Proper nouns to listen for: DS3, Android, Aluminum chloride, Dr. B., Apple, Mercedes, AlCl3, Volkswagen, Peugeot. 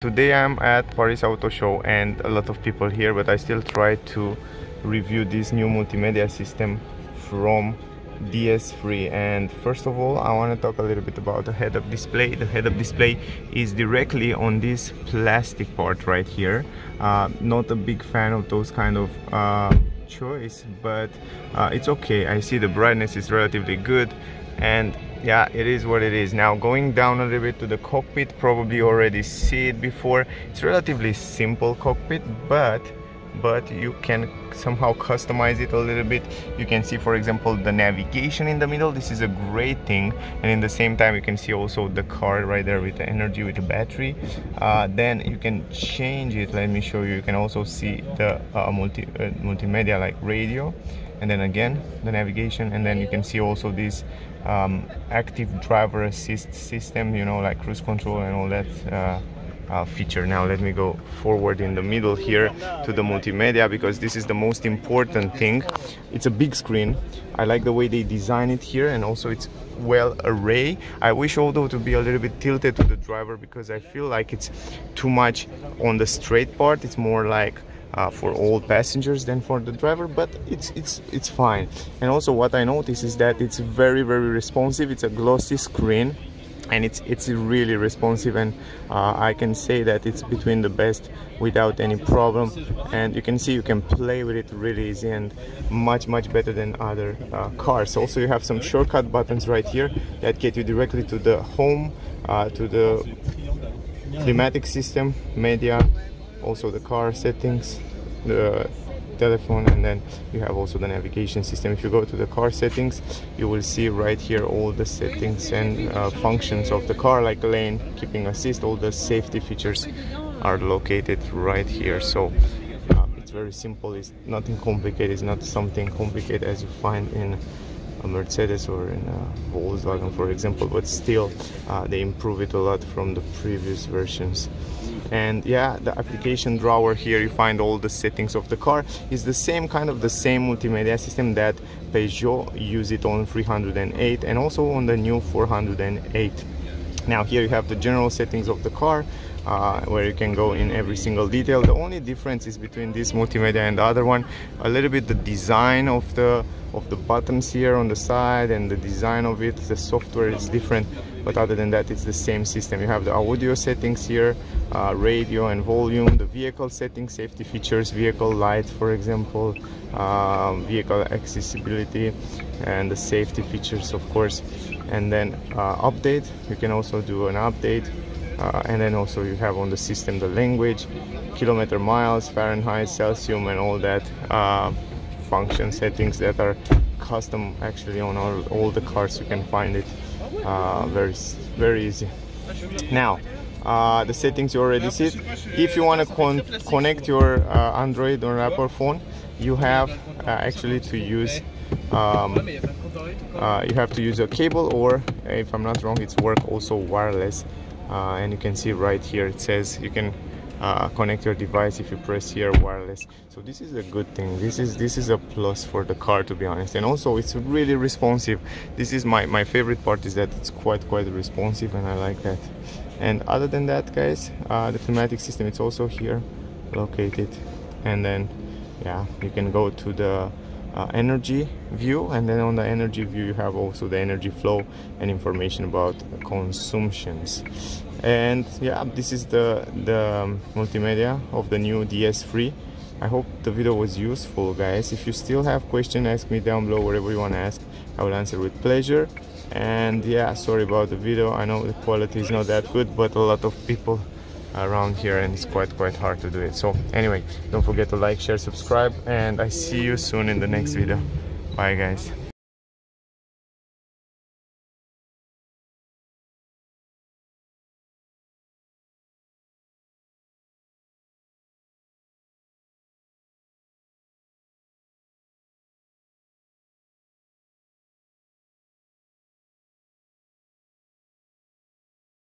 Today I'm at Paris Auto Show and a lot of people here, but I still try to review this new multimedia system from DS3. And first of all, I want to talk a little bit about the head-up display. The head-up display is directly on this plastic part right here. Not a big fan of those kind of choice, but it's okay. I see the brightness is relatively good, and yeah, it is what it is. Now going down a little bit to the cockpit, probably already see it before. It's relatively simple cockpit, but you can somehow customize it a little bit. You can see, for example, the navigation in the middle. This is a great thing, and in the same time you can see also the card right there with the energy, with the battery. Then you can change it. Let me show you. You can also see the multimedia, like radio, and then again the navigation, and then you can see also this active driver assist system, you know, like cruise control and all that feature. Now let me go forward in the middle here to the multimedia, because this is the most important thing. It's a big screen. I like the way they design it here, and also it's well array. I wish, although, to be a little bit tilted to the driver, because I feel like it's too much on the straight part. It's more like for all passengers than for the driver, but it's fine. And also what I notice is that it's very, very responsive. It's a glossy screen, and it's really responsive, and I can say that it's between the best without any problem. And you can see you can play with it really easy, and much better than other cars. Also you have some shortcut buttons right here that get you directly to the home, to the climatic system, media, also the car settings, the telephone, and then you have also the navigation system. If you go to the car settings, you will see right here all the settings and functions of the car, like lane keeping assist. All the safety features are located right here. So it's very simple. It's nothing complicated. It's not something complicated as you find in a Mercedes or in a Volkswagen, for example, but still they improve it a lot from the previous versions. And yeah, the application drawer here, you find all the settings of the car. It's the same kind of the same multimedia system that Peugeot used it on 308 and also on the new 408. Now here you have the general settings of the car, where you can go in every single detail. The only difference is between this multimedia and the other one, a little bit the design of the buttons here on the side, and the design of it, the software is different. But other than that, it's the same system. You have the audio settings here, radio and volume, the vehicle settings, safety features, vehicle lights, for example, vehicle accessibility, and the safety features, of course. And then update, you can also do an update. And then also you have on the system the language, kilometer, miles, Fahrenheit, Celsius, and all that function settings that are custom actually on all the cars. You can find it very, very easy. Now the settings you already see. If you want to connect your Android or Apple phone, you have actually to use you have to use a cable, or if I'm not wrong, it's work also wireless. And you can see right here it says you can connect your device if you press here wireless. So this is a good thing. This is a plus for the car, to be honest. And also it's really responsive. This is my favorite part, is that it's quite responsive, and I like that. And other than that, guys, the climatic system, it's also here located. And then yeah, you can go to the energy view, and then on the energy view you have also the energy flow and information about consumptions. And yeah, this is the multimedia of the new DS3. I hope the video was useful, guys. If you still have questions, ask me down below, whatever you want to ask. I will answer with pleasure. And yeah, sorry about the video. I know the quality is not that good, but a lot of people around here, and it's quite hard to do it. So anyway, don't forget to like, share, subscribe, and I see you soon in the next video. Bye, guys.